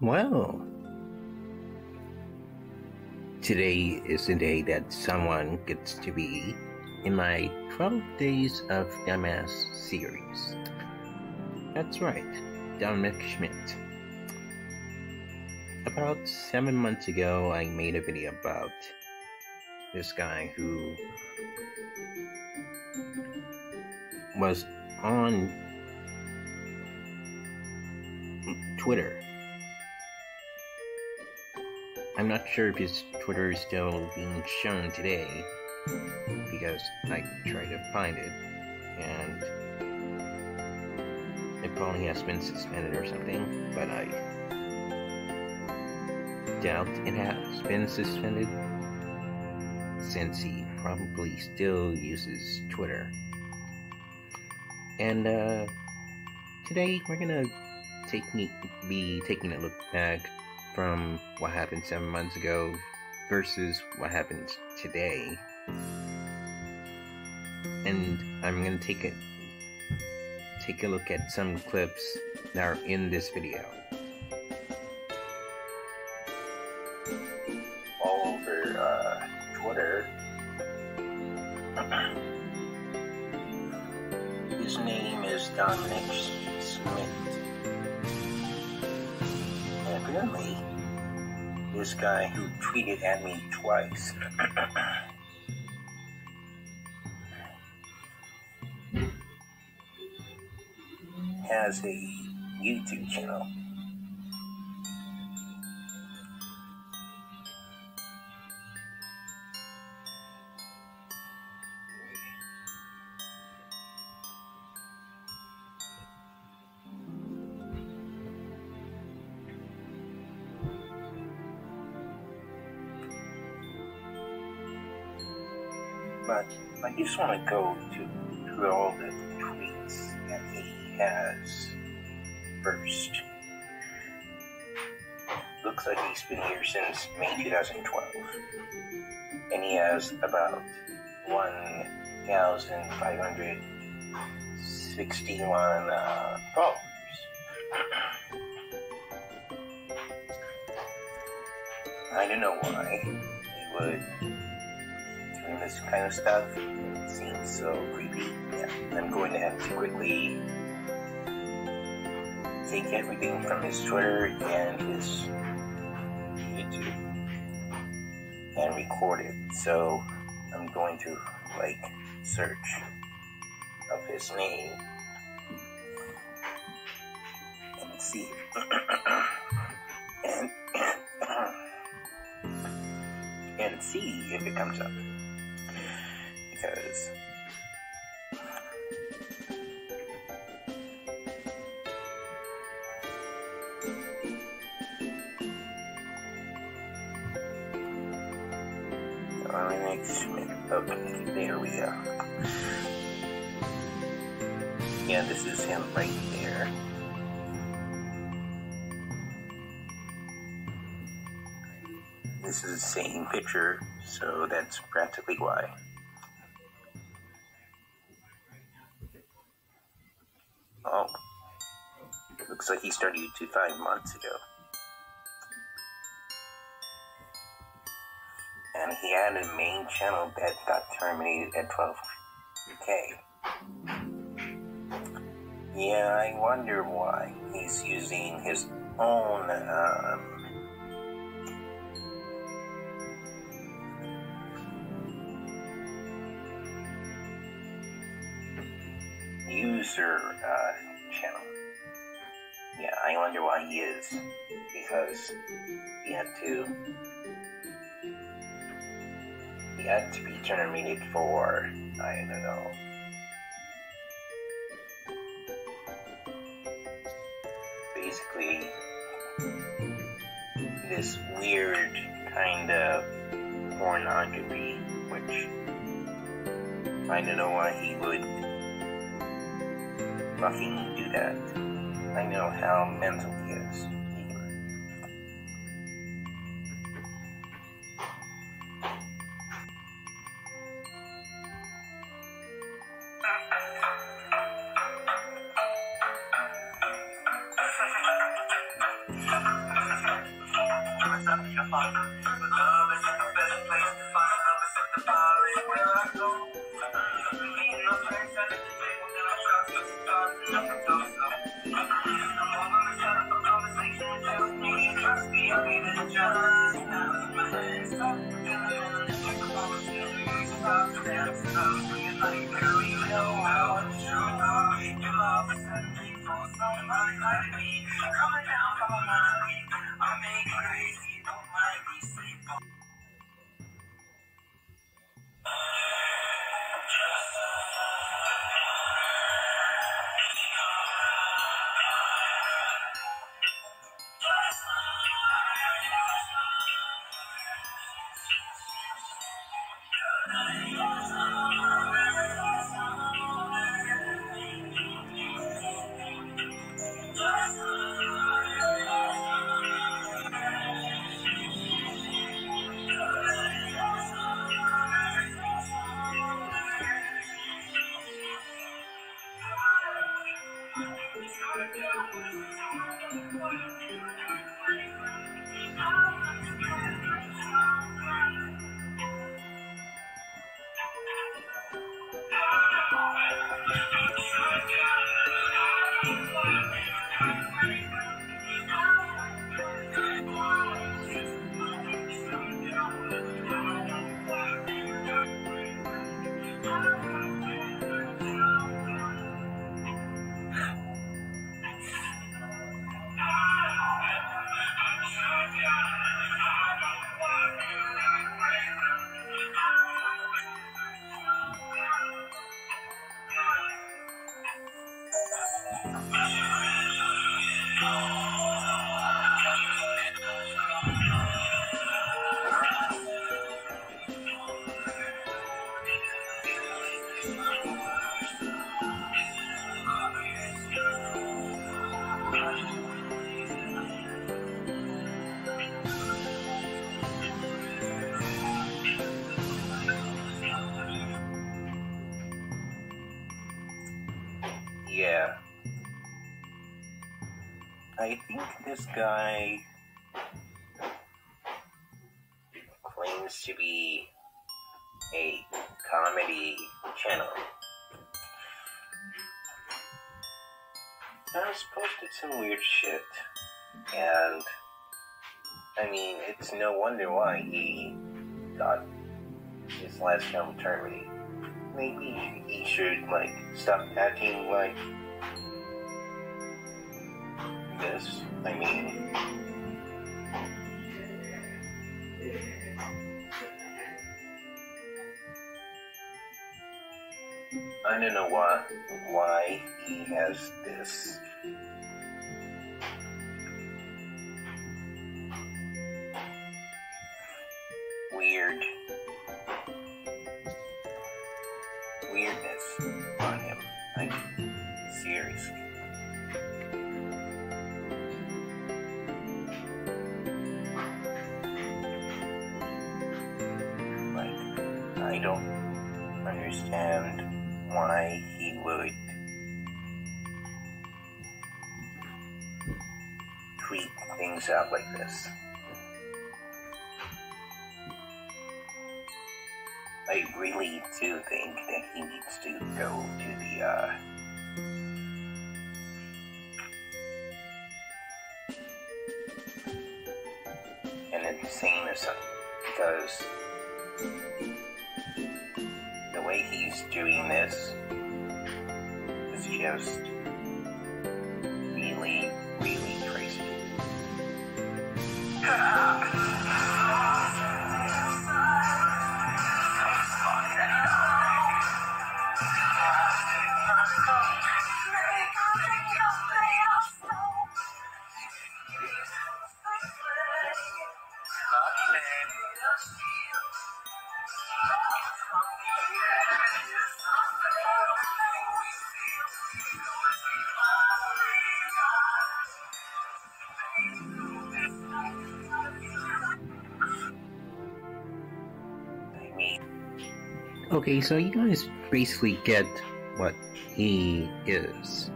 Well, today is the day that someone gets to be in my 12 Days of Dumbass series. That's right, Dominic Schmidt. About 7 months ago, I made a video about this guy who was on Twitter. I'm not sure if his Twitter is still being shown today, because I tried to find it, and it probably has been suspended or something, but I doubt it has been suspended, since he probably still uses Twitter. And today we're gonna be taking a look back from what happened 7 months ago versus what happens today. And I'm gonna take a look at some clips that are in this video. All over Twitter. His name is Dominic Schmidt. And apparently, this guy who tweeted at me twice has a YouTube channel. But I just want to go through all the tweets that he has first. Looks like he's been here since May 2012. And he has about 1,561 followers. I don't know why he would, this kind of stuff. It seems so creepy. Yeah, I'm going to have to quickly take everything from his Twitter and his YouTube and record it. So I'm going to search of his name and see. and see if it comes up. Because Dominic Schmidt, okay, there we go. Yeah, this is him right there. This is the same picture, so that's practically why. Oh, it looks like he started YouTube 5 months ago. And he had a main channel that got terminated at 12K. Yeah, I wonder why he's using his own user channel. Yeah, I wonder why he is, because he had to be terminated for, I don't know, basically this weird kind of pornography, which I don't know why he would fucking do that. I know how mental he is. Yeah, I think this guy claims to be a comedy channel. I was posted some weird shit, and I mean, it's no wonder why he got his last term terminated. Maybe he should, like, stop acting like this. I mean, I don't know why he has this. Out like this. I really do think that he needs to go to the an insane asylum, because the way he's doing this is just really, really crazy. Okay, so you guys basically get what he is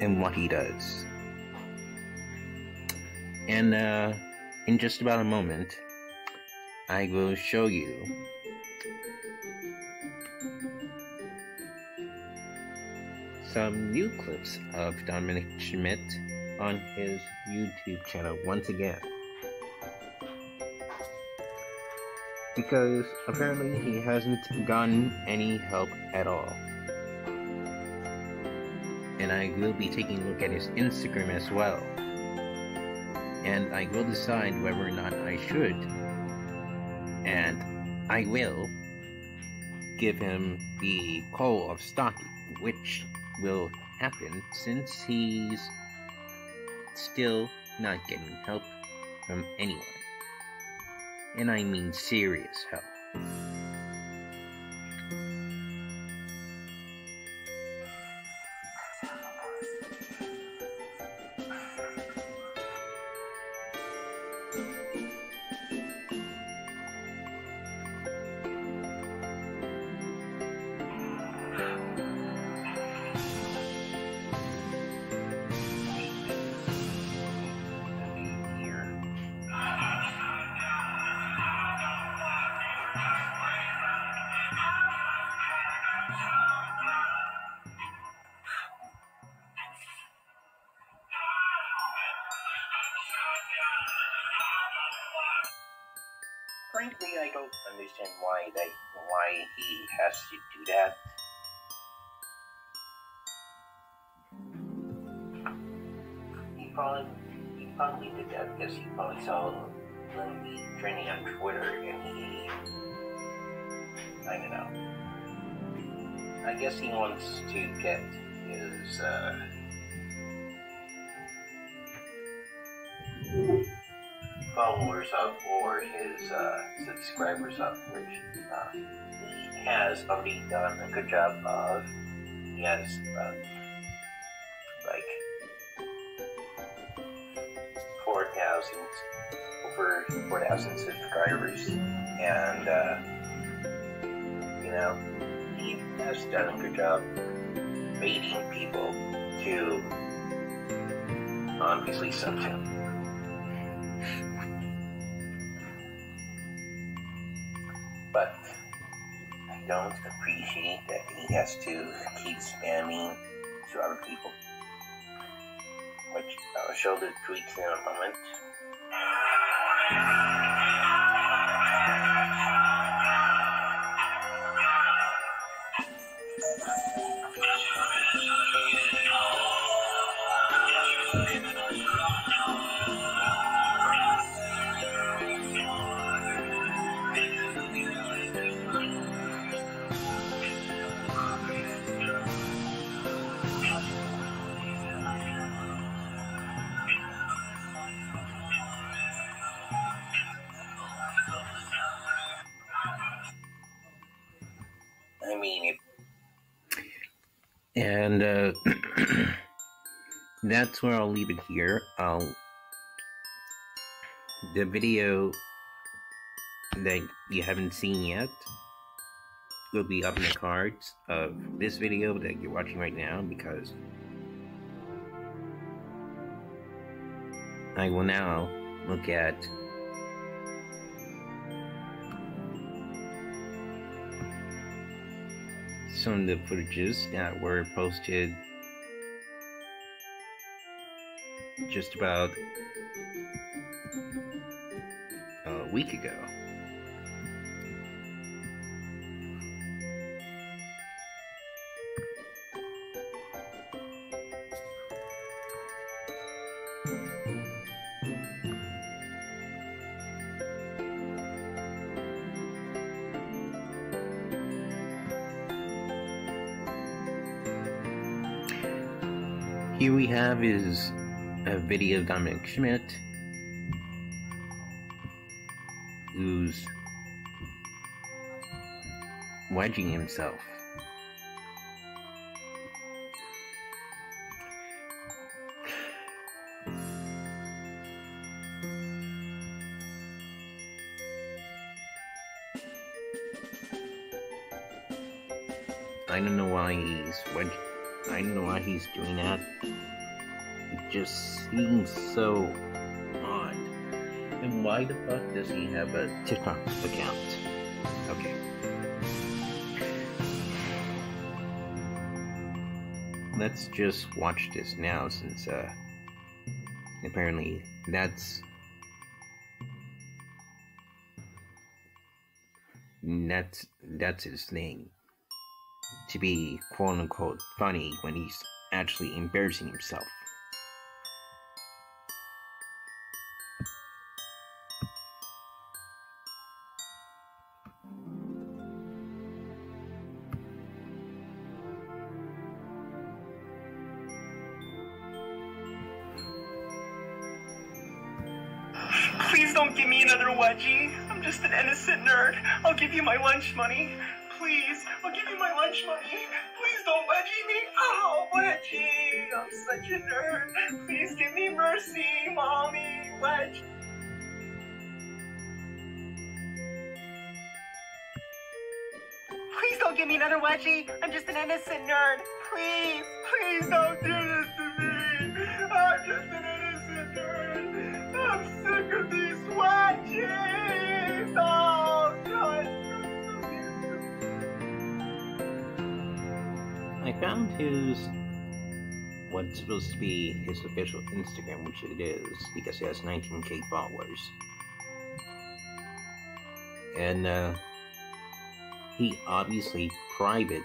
and what he does. And In just about a moment, I will show you some new clips of Dominic Schmidt on his YouTube channel once again, because apparently he hasn't gotten any help at all. And I will be taking a look at his Instagram as well, and I will decide whether or not I should, and I will give him the call of stalking, which will happen since he's still not getting help from anyone. And I mean serious help. Frankly, I don't understand why he has to do that. He probably did that because he probably saw Lindy Training on Twitter, and he, I don't know. I guess he wants to get his followers up, or his subscribers up, which he has already done a good job of. He has like 4,000, over 4,000 subscribers, and you know, he has done a good job baiting people to obviously something. But I don't appreciate that he has to keep spamming to other people, which I'll show the tweets in a moment. And that's where I'll leave it here. The video that you haven't seen yet will be up in the cards of this video that you're watching right now, because I will now look at some of the footages that were posted just about a week ago. Here we have is a video of Dominic Schmidt, who's wedging himself. I don't know why he's wedging. I don't know why he's doing that. It just seems so odd. And why the fuck does he have a TikTok account? Okay. Let's just watch this now, since apparently that's his thing. To be quote unquote funny when he's actually embarrassing himself. Please don't give me another wedgie. I'm just an innocent nerd. I'll give you my lunch money. Please, I'll give you my lunch money. Please don't wedgie me. Oh, wedgie. I'm such a nerd. Please give me mercy, mommy. Wedgie. Please don't give me another wedgie. I'm just an innocent nerd. Please, please don't do this to me. I'm just an innocent nerd. I'm sick of these wedgies. Oh, God. I found his, what's supposed to be his official Instagram, which it is, because he has 19K followers. And he obviously private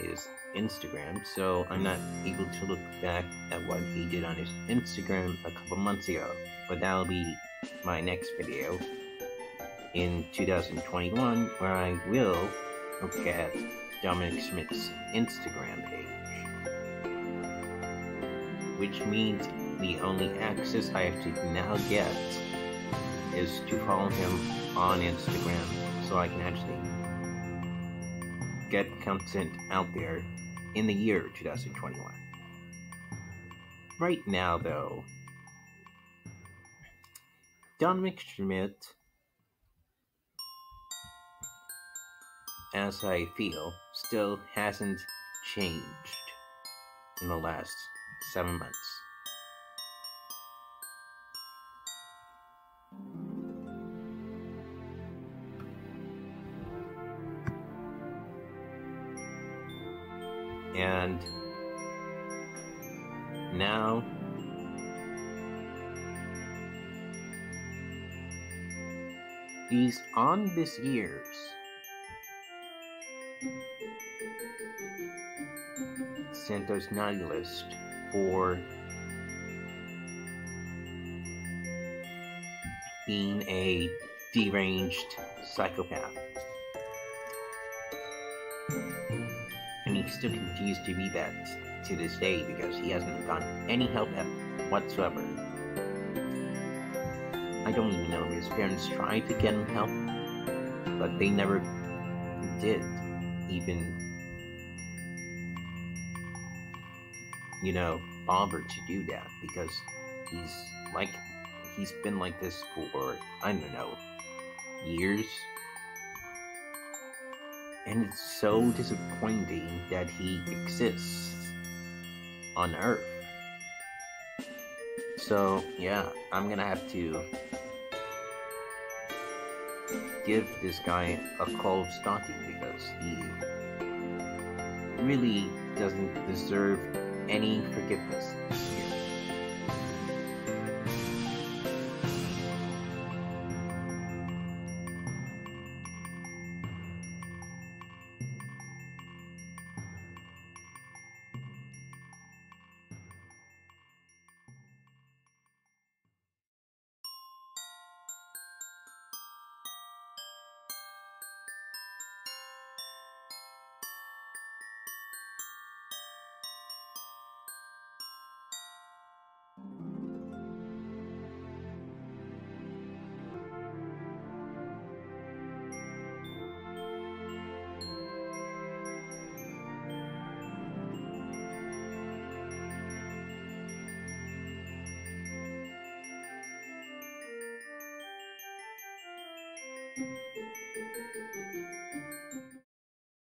his Instagram, so I'm not able to look back at what he did on his Instagram a couple months ago. But that'll be my next video in 2021, where I will look at Dominic Schmidt's Instagram page, which means the only access I have to now get is to follow him on Instagram, so I can actually get content out there in the year 2021. Right now, though, Dominic Schmidt, as I feel, still hasn't changed in the last 7 months. And now he's on this year's Santos naughty list for being a deranged psychopath, and he still continues to be that to this day because he hasn't gotten any help whatsoever. I don't even know if his parents tried to get him help, but they never did even, you know, bother to do that, because he's been like this for, I don't know, years. And it's so disappointing that he exists on Earth. So yeah, I'm gonna have to give this guy a cold stocking, because he really doesn't deserve any forgiveness this year.